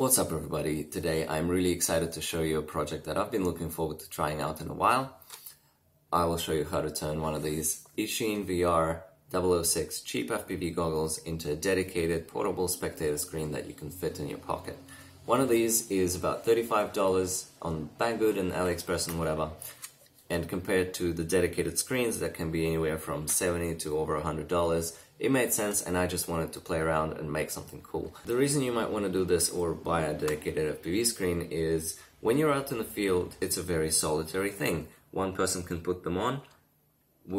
What's up everybody? Today I'm really excited to show you a project that I've been looking forward to trying out in a while. I will show you how to turn one of these Eachine VR006 cheap FPV goggles into a dedicated portable spectator screen that you can fit in your pocket. One of these is about $35 on Banggood and AliExpress and whatever, and compared to the dedicated screens that can be anywhere from $70 to over $100, it made sense, and I just wanted to play around and make something cool. The reason you might want to do this or buy a dedicated FPV screen is when you're out in the field, it's a very solitary thing. One person can put them on,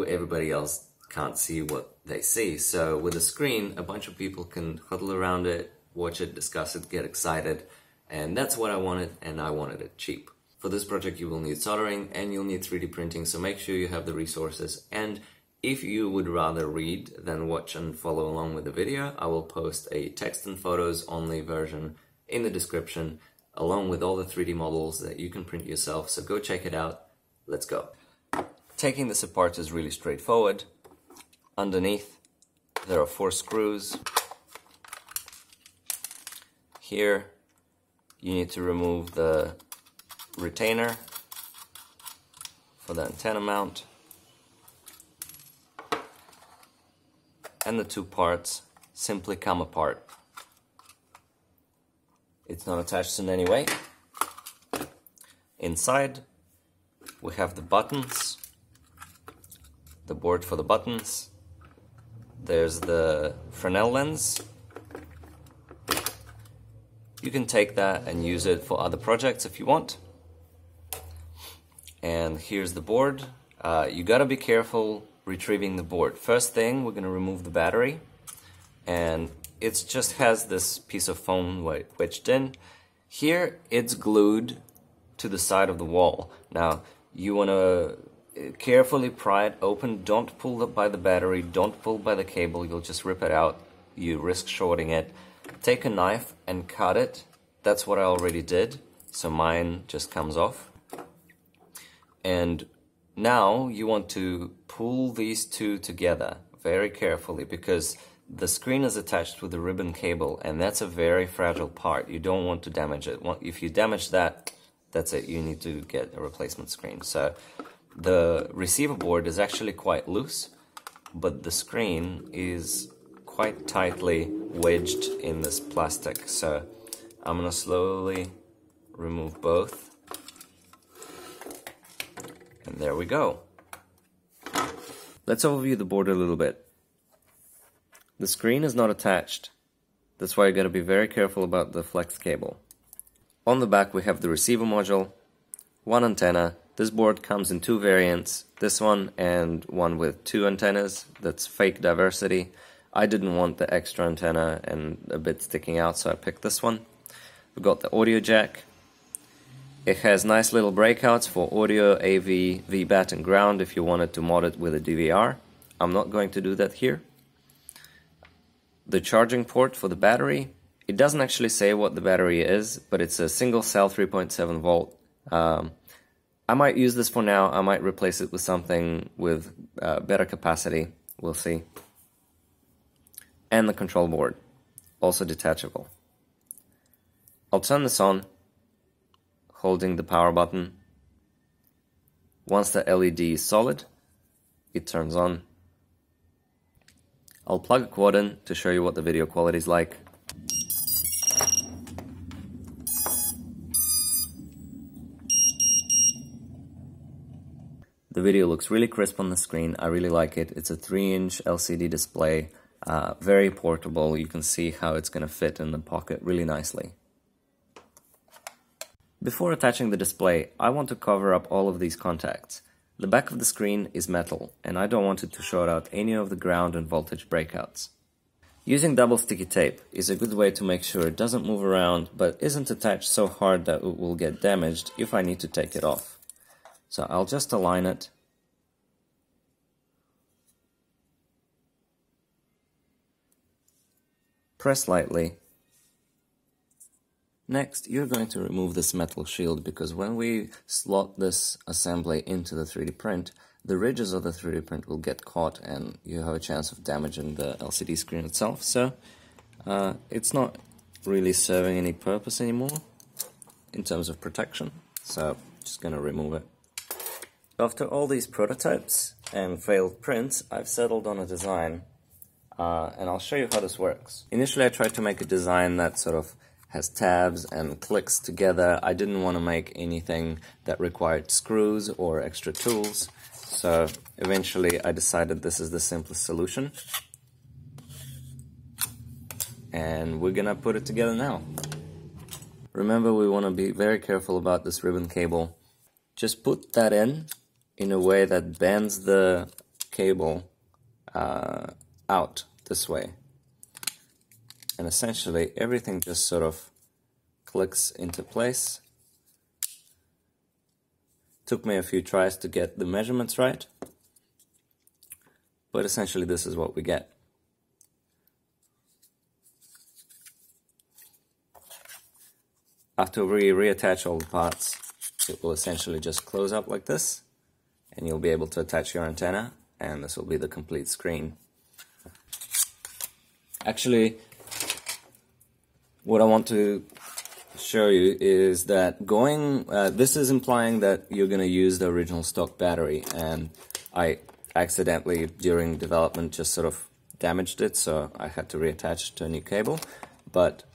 everybody else can't see what they see. So with a screen, a bunch of people can huddle around it, watch it, discuss it, get excited, and that's what I wanted, and I wanted it cheap. For this project, you will need soldering and you'll need 3D printing, so make sure you have the resources. And if you would rather read than watch and follow along with the video, I will post a text and photos only version in the description, along with all the 3D models that you can print yourself, so go check it out. Let's go. Taking this apart is really straightforward. Underneath, there are 4 screws. Here, you need to remove the retainer for the antenna mount, and the 2 parts simply come apart. It's not attached in any way. Inside we have the buttons, the board for the buttons, there's the Fresnel lens. You can take that and use it for other projects if you want. And here's the board. You gotta be careful retrieving the board. First thing, we're gonna remove the battery, and it just has this piece of foam wedged in. Here, it's glued to the side of the wall. Now, you wanna carefully pry it open. Don't pull by the battery, don't pull by the cable, you'll just rip it out. You risk shorting it. Take a knife and cut it. That's what I already did, so mine just comes off. And now you want to pull these 2 together very carefully, because the screen is attached with a ribbon cable, and that's a very fragile part. You don't want to damage it. If you damage that, that's it. You need to get a replacement screen. So the receiver board is actually quite loose, but the screen is quite tightly wedged in this plastic. So I'm gonna slowly remove both. And there we go. Let's overview the board a little bit. The screen is not attached. That's why you gotta be very careful about the flex cable. On the back we have the receiver module, 1 antenna. This board comes in 2 variants, this one and one with 2 antennas. That's fake diversity. I didn't want the extra antenna and a bit sticking out, so I picked this one. We've got the audio jack. It has nice little breakouts for audio, AV, VBAT and ground if you wanted to mod it with a DVR. I'm not going to do that here. The charging port for the battery. It doesn't actually say what the battery is, but it's a single cell 3.7 volt. I might use this for now. I might replace it with something with better capacity. We'll see. And the control board, also detachable. I'll turn this on, holding the power button. Once the LED is solid, it turns on. I'll plug a quad in to show you what the video quality is like. The video looks really crisp on the screen. I really like it. It's a 3-inch LCD display. Very portable. You can see how it's going to fit in the pocket really nicely. Before attaching the display, I want to cover up all of these contacts. The back of the screen is metal, and I don't want it to short out any of the ground and voltage breakouts. Using double sticky tape is a good way to make sure it doesn't move around, but isn't attached so hard that it will get damaged if I need to take it off. So I'll just align it. Press lightly. Next, you're going to remove this metal shield, because when we slot this assembly into the 3D print, the ridges of the 3D print will get caught and you have a chance of damaging the LCD screen itself. So it's not really serving any purpose anymore in terms of protection, so just gonna remove it. After all these prototypes and failed prints, I've settled on a design, and I'll show you how this works. Initially I tried to make a design that sort of has tabs and clicks together. I didn't want to make anything that required screws or extra tools, so eventually I decided this is the simplest solution. And we're gonna put it together now. Remember, we want to be very careful about this ribbon cable. Just put that in a way that bends the cable out this way. And essentially everything just sort of clicks into place. Took me a few tries to get the measurements right, but essentially this is what we get. After we reattach all the parts, it will essentially just close up like this, and you'll be able to attach your antenna, and this will be the complete screen. Actually, what I want to show you is that this is implying that you're going to use the original stock battery, and I accidentally during development just sort of damaged it, so I had to reattach to a new cable, but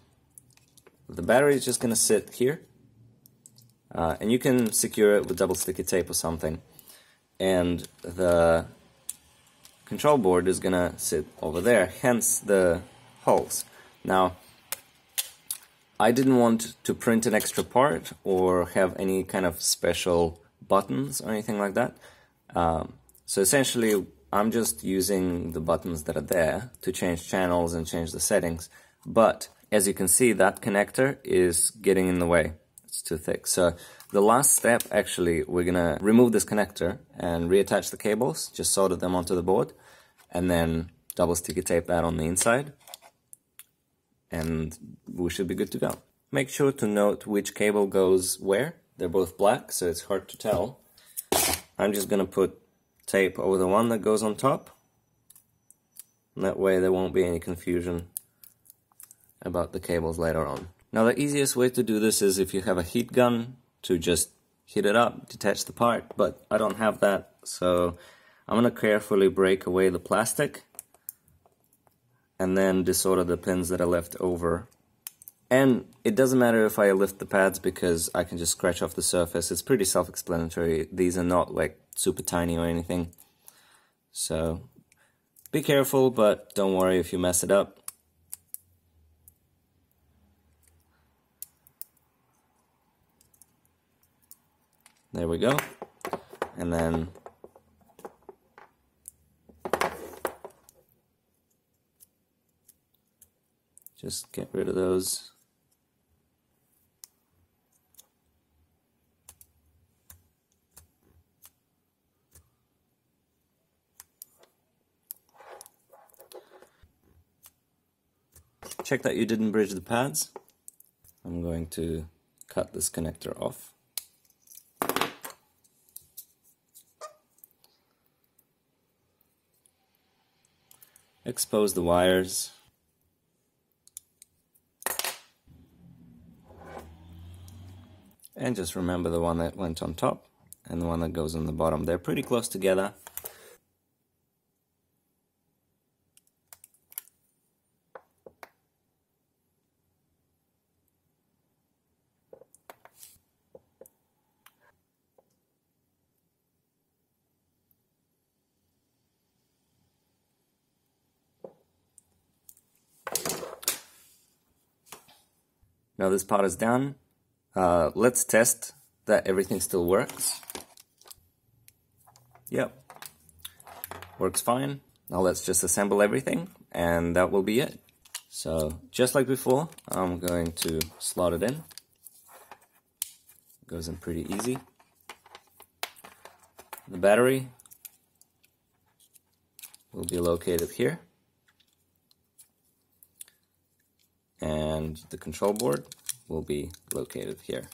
the battery is just going to sit here, and you can secure it with double sticky tape or something, and the control board is going to sit over there, hence the holes. Now, I didn't want to print an extra part or have any kind of special buttons or anything like that, so essentially I'm just using the buttons that are there to change channels and change the settings, but as you can see, that connector is getting in the way. It's too thick. So the last step, actually, we're gonna remove this connector and reattach the cables, just solder them onto the board, and then double sticky tape that on the inside, and we should be good to go. Make sure to note which cable goes where. They're both black, so it's hard to tell. I'm just gonna put tape over the one that goes on top, and that way there won't be any confusion about the cables later on. Now, the easiest way to do this is if you have a heat gun, to just heat it up, detach the part, but I don't have that, so I'm gonna carefully break away the plastic and then desolder the pins that are left over. And it doesn't matter if I lift the pads, because I can just scratch off the surface. It's pretty self-explanatory. These are not like super tiny or anything, so be careful, but don't worry if you mess it up. There we go, and then just get rid of those. Check that you didn't bridge the pads. I'm going to cut this connector off. Expose the wires. And just remember the one that went on top and the one that goes on the bottom. They're pretty close together. Now this part is done. Let's test that everything still works. Yep, works fine. Now let's just assemble everything, and that will be it. So just like before, I'm going to slot it in. Goes in pretty easy. The battery will be located here. And the control board will be located here.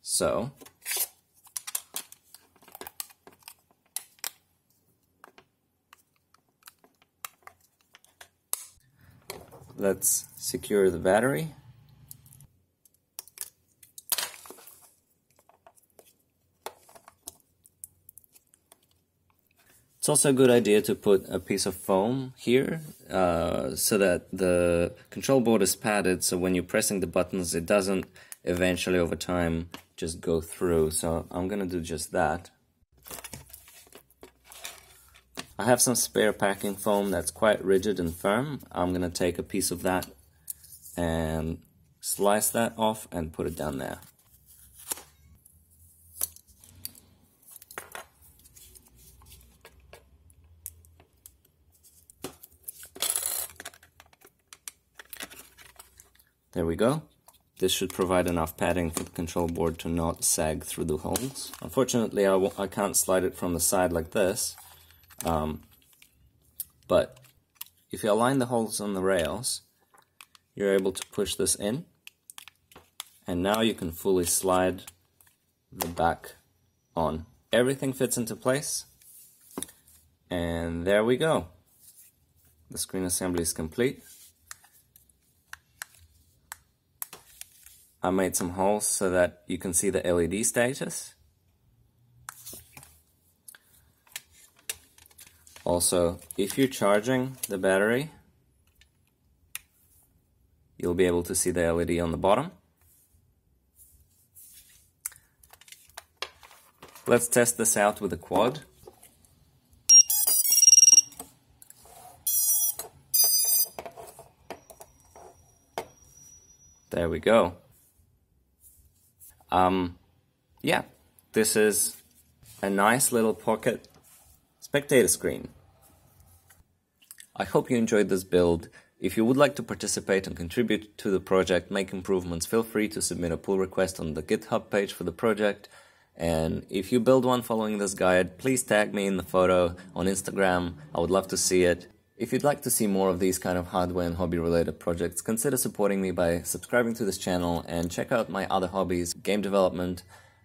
So let's secure the battery It's also a good idea to put a piece of foam here so that the control board is padded, so when you're pressing the buttons it doesn't eventually over time just go through. So I'm gonna do just that. I have some spare packing foam that's quite rigid and firm. I'm gonna take a piece of that and slice that off and put it down there. There we go. This should provide enough padding for the control board to not sag through the holes. Unfortunately, I can't slide it from the side like this. But if you align the holes on the rails, you're able to push this in. And now you can fully slide the back on. Everything fits into place. And there we go. The screen assembly is complete. I made some holes so that you can see the LED status. Also, if you're charging the battery, you'll be able to see the LED on the bottom. Let's test this out with a quad. There we go. Yeah, this is a nice little pocket spectator screen. I hope you enjoyed this build. If you would like to participate and contribute to the project, make improvements, feel free to submit a pull request on the GitHub page for the project. And if you build one following this guide, please tag me in the photo on Instagram. I would love to see it. If you'd like to see more of these kind of hardware and hobby-related projects, consider supporting me by subscribing to this channel and check out my other hobbies, game development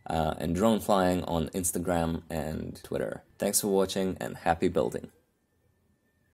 and drone flying on Instagram and Twitter. Thanks for watching and happy building!